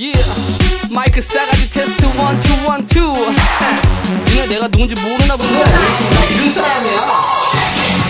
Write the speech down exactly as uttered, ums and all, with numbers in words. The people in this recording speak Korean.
Yeah. 마이크 싸가지 테스트 원 투 원 투. 내가 누군지 모르나 본데. 이런 사람이야.